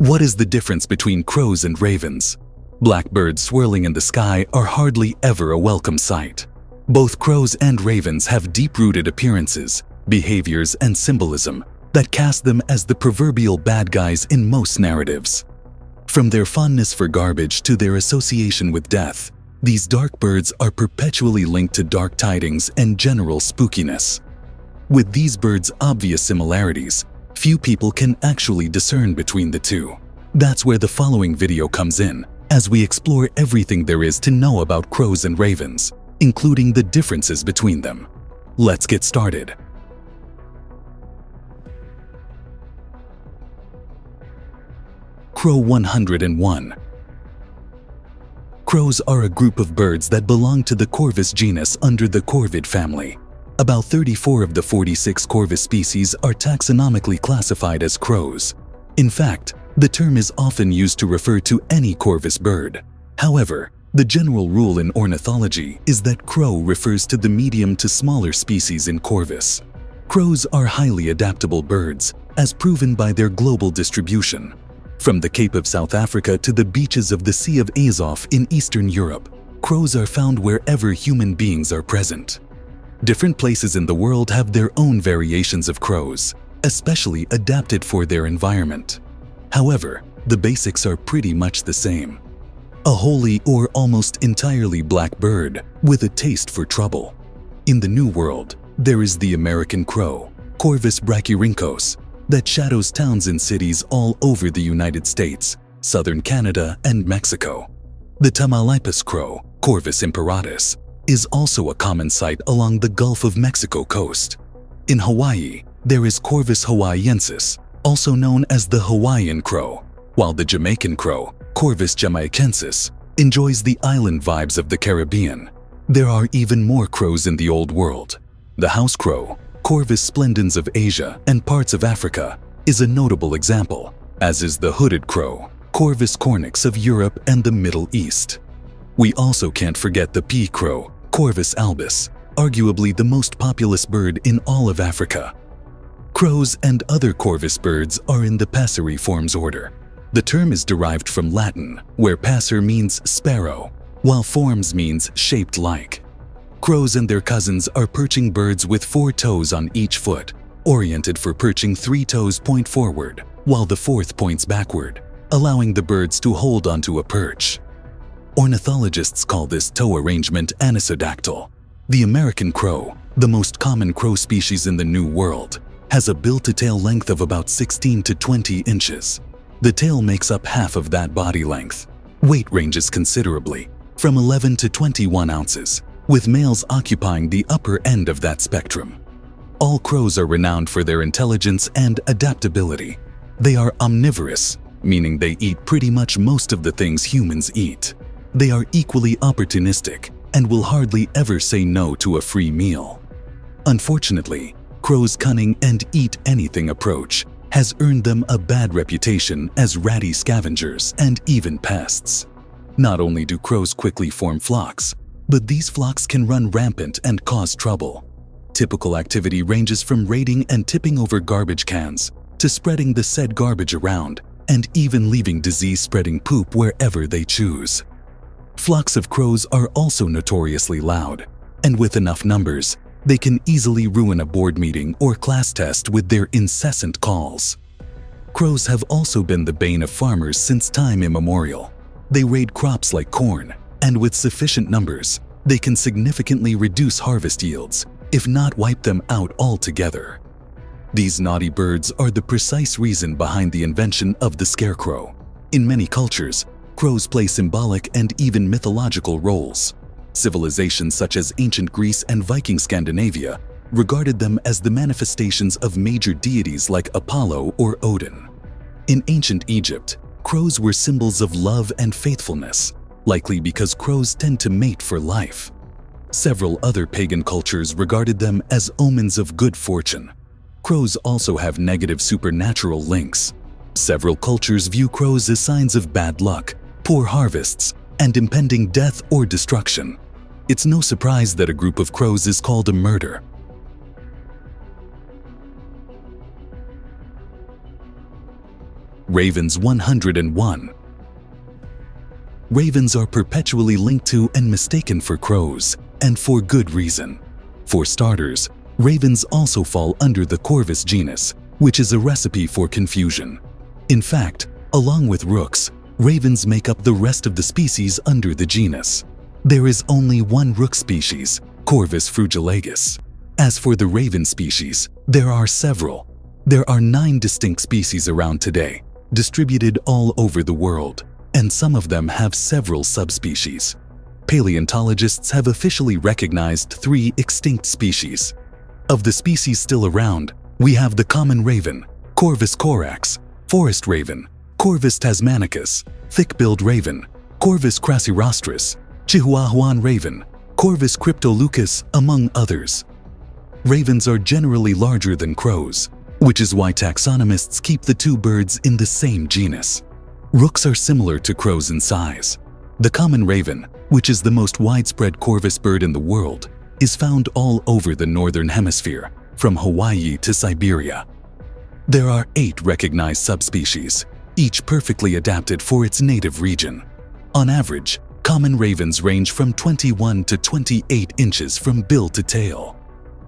What is the difference between crows and ravens? Blackbirds swirling in the sky are hardly ever a welcome sight. Both crows and ravens have deep-rooted appearances, behaviors, and symbolism that cast them as the proverbial bad guys in most narratives. From their fondness for garbage to their association with death, these dark birds are perpetually linked to dark tidings and general spookiness. With these birds' obvious similarities, few people can actually discern between the two. That's where the following video comes in, as we explore everything there is to know about crows and ravens, including the differences between them. Let's get started. Crow 101. Crows are a group of birds that belong to the Corvus genus under the Corvid family. About 34 of the 46 Corvus species are taxonomically classified as crows. In fact, the term is often used to refer to any Corvus bird. However, the general rule in ornithology is that crow refers to the medium to smaller species in Corvus. Crows are highly adaptable birds, as proven by their global distribution, from the Cape of South Africa to the beaches of the Sea of Azov in Eastern Europe. Crows are found wherever human beings are present. Different places in the world have their own variations of crows, especially adapted for their environment. However, the basics are pretty much the same. A wholly or almost entirely black bird with a taste for trouble. In the New World, there is the American crow, Corvus brachyrhynchos, that shadows towns and cities all over the United States, southern Canada, and Mexico. The Tamaulipas crow, Corvus imperatus, is also a common sight along the Gulf of Mexico coast. In Hawaii, there is Corvus hawaiiensis, also known as the Hawaiian crow, while the Jamaican crow, Corvus jamaicensis, enjoys the island vibes of the Caribbean. There are even more crows in the Old World. The house crow, Corvus splendens of Asia and parts of Africa, is a notable example, as is the hooded crow, Corvus cornix of Europe and the Middle East. We also can't forget the pea crow, Corvus albus, arguably the most populous bird in all of Africa. Crows and other Corvus birds are in the passeriforms order. The term is derived from Latin, where passer means sparrow, while forms means shaped like. Crows and their cousins are perching birds with 4 toes on each foot, oriented for perching. 3 toes point forward, while the 4th points backward, allowing the birds to hold onto a perch. Ornithologists call this toe arrangement anisodactyl. The American crow, the most common crow species in the New World, has a bill-to-tail length of about 16 to 20 inches. The tail makes up half of that body length. Weight ranges considerably, from 11 to 21 ounces, with males occupying the upper end of that spectrum. All crows are renowned for their intelligence and adaptability. They are omnivorous, meaning they eat pretty much most of the things humans eat. They are equally opportunistic and will hardly ever say no to a free meal. Unfortunately, crows' cunning and eat anything approach has earned them a bad reputation as ratty scavengers and even pests. Not only do crows quickly form flocks, but these flocks can run rampant and cause trouble. Typical activity ranges from raiding and tipping over garbage cans to spreading the said garbage around and even leaving disease-spreading poop wherever they choose. Flocks of crows are also notoriously loud, and with enough numbers, they can easily ruin a board meeting or class test with their incessant calls. Crows have also been the bane of farmers since time immemorial. They raid crops like corn, and with sufficient numbers, they can significantly reduce harvest yields, if not wipe them out altogether. These naughty birds are the precise reason behind the invention of the scarecrow. In many cultures, crows play symbolic and even mythological roles. Civilizations such as ancient Greece and Viking Scandinavia regarded them as the manifestations of major deities like Apollo or Odin. In ancient Egypt, crows were symbols of love and faithfulness, likely because crows tend to mate for life. Several other pagan cultures regarded them as omens of good fortune. Crows also have negative supernatural links. Several cultures view crows as signs of bad luck, poor harvests, and impending death or destruction. It's no surprise that a group of crows is called a murder. Ravens 101. Ravens are perpetually linked to and mistaken for crows, and for good reason. For starters, ravens also fall under the Corvus genus, which is a recipe for confusion. In fact, along with rooks, ravens make up the rest of the species under the genus. There is only one rook species, Corvus frugilegus. As for the raven species, there are several. There are 9 distinct species around today, distributed all over the world, and some of them have several subspecies. Paleontologists have officially recognized 3 extinct species. Of the species still around, we have the common raven, Corvus corax, forest raven, Corvus tasmanicus, thick-billed raven, Corvus crassirostris, Chihuahuan raven, Corvus cryptoleucus, among others. Ravens are generally larger than crows, which is why taxonomists keep the 2 birds in the same genus. Rooks are similar to crows in size. The common raven, which is the most widespread Corvus bird in the world, is found all over the northern hemisphere, from Hawaii to Siberia. There are 8 recognized subspecies, each perfectly adapted for its native region. On average, common ravens range from 21 to 28 inches from bill to tail.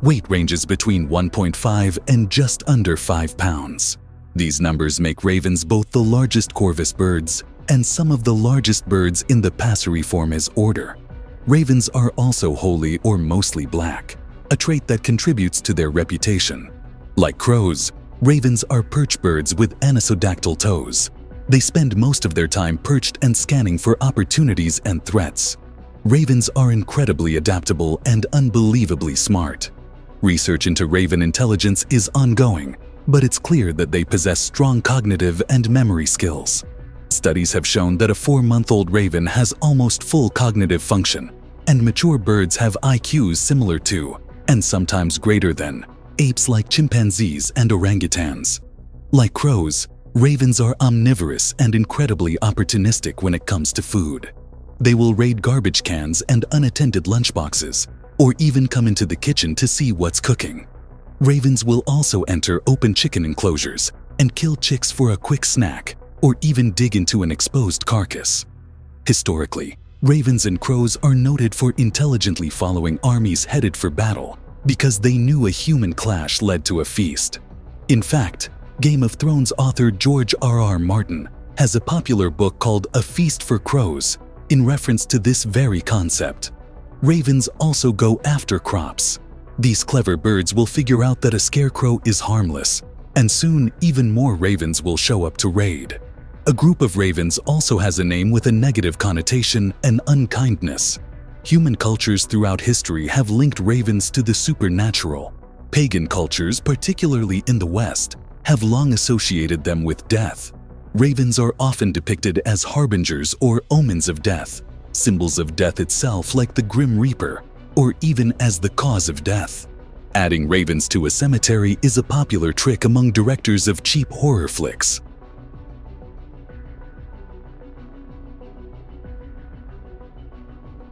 Weight ranges between 1.5 and just under 5 pounds. These numbers make ravens both the largest Corvus birds and some of the largest birds in the passeriforms order. Ravens are also wholly or mostly black, a trait that contributes to their reputation. Like crows, ravens are perch birds with anisodactyl toes. They spend most of their time perched and scanning for opportunities and threats. Ravens are incredibly adaptable and unbelievably smart. Research into raven intelligence is ongoing, but it's clear that they possess strong cognitive and memory skills. Studies have shown that a 4-month-old raven has almost full cognitive function, and mature birds have IQs similar to, and sometimes greater than, apes like chimpanzees and orangutans. Like crows, ravens are omnivorous and incredibly opportunistic when it comes to food. They will raid garbage cans and unattended lunchboxes, or even come into the kitchen to see what's cooking. Ravens will also enter open chicken enclosures and kill chicks for a quick snack, or even dig into an exposed carcass. Historically, ravens and crows are noted for intelligently following armies headed for battle because they knew a human clash led to a feast. In fact, Game of Thrones author George R.R. Martin has a popular book called A Feast for Crows in reference to this very concept. Ravens also go after crops. These clever birds will figure out that a scarecrow is harmless, and soon even more ravens will show up to raid. A group of ravens also has a name with a negative connotation and unkindness. Human cultures throughout history have linked ravens to the supernatural. Pagan cultures, particularly in the West, have long associated them with death. Ravens are often depicted as harbingers or omens of death, symbols of death itself like the Grim Reaper, or even as the cause of death. Adding ravens to a cemetery is a popular trick among directors of cheap horror flicks.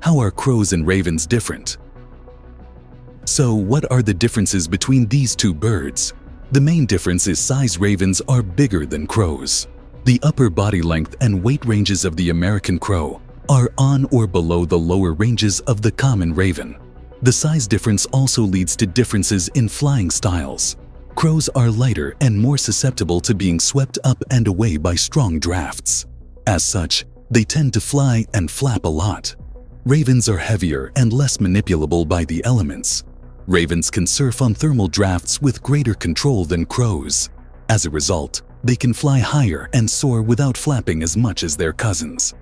How are crows and ravens different? So, what are the differences between these 2 birds? The main difference is size. Ravens are bigger than crows. The upper body length and weight ranges of the American crow are on or below the lower ranges of the common raven. The size difference also leads to differences in flying styles. Crows are lighter and more susceptible to being swept up and away by strong drafts. As such, they tend to fly and flap a lot. Ravens are heavier and less manipulable by the elements. Ravens can surf on thermal drafts with greater control than crows. As a result, they can fly higher and soar without flapping as much as their cousins.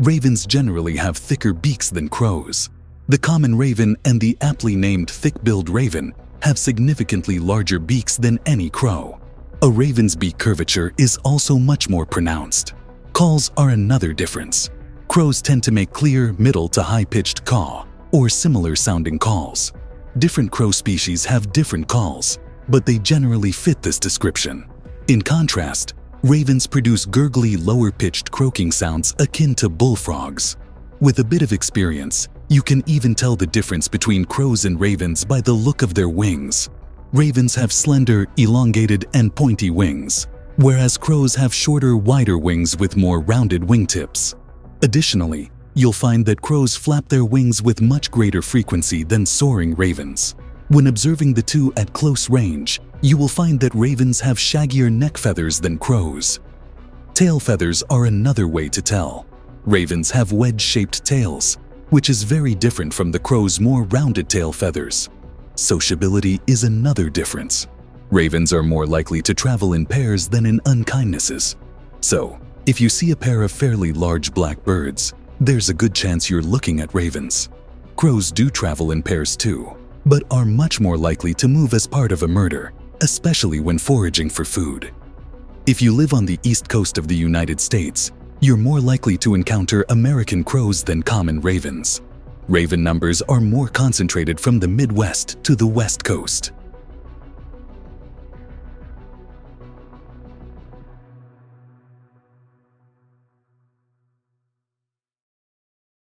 Ravens generally have thicker beaks than crows. The common raven and the aptly named thick-billed raven have significantly larger beaks than any crow. A raven's beak curvature is also much more pronounced. Calls are another difference. Crows tend to make clear, middle to high-pitched caw, or similar-sounding calls. Different crow species have different calls, but they generally fit this description. In contrast, ravens produce gurgly, lower-pitched croaking sounds akin to bullfrogs. With a bit of experience, you can even tell the difference between crows and ravens by the look of their wings. Ravens have slender, elongated, and pointy wings. whereas crows have shorter, wider wings with more rounded wingtips. Additionally, you'll find that crows flap their wings with much greater frequency than soaring ravens. When observing the two at close range, you will find that ravens have shaggier neck feathers than crows. Tail feathers are another way to tell. Ravens have wedge-shaped tails, which is very different from the crow's more rounded tail feathers. Sociability is another difference. Ravens are more likely to travel in pairs than in unkindnesses. So, if you see a pair of fairly large black birds, there's a good chance you're looking at ravens. Crows do travel in pairs too, but are much more likely to move as part of a murder, especially when foraging for food. If you live on the east coast of the United States, you're more likely to encounter American crows than common ravens. Raven numbers are more concentrated from the Midwest to the West Coast.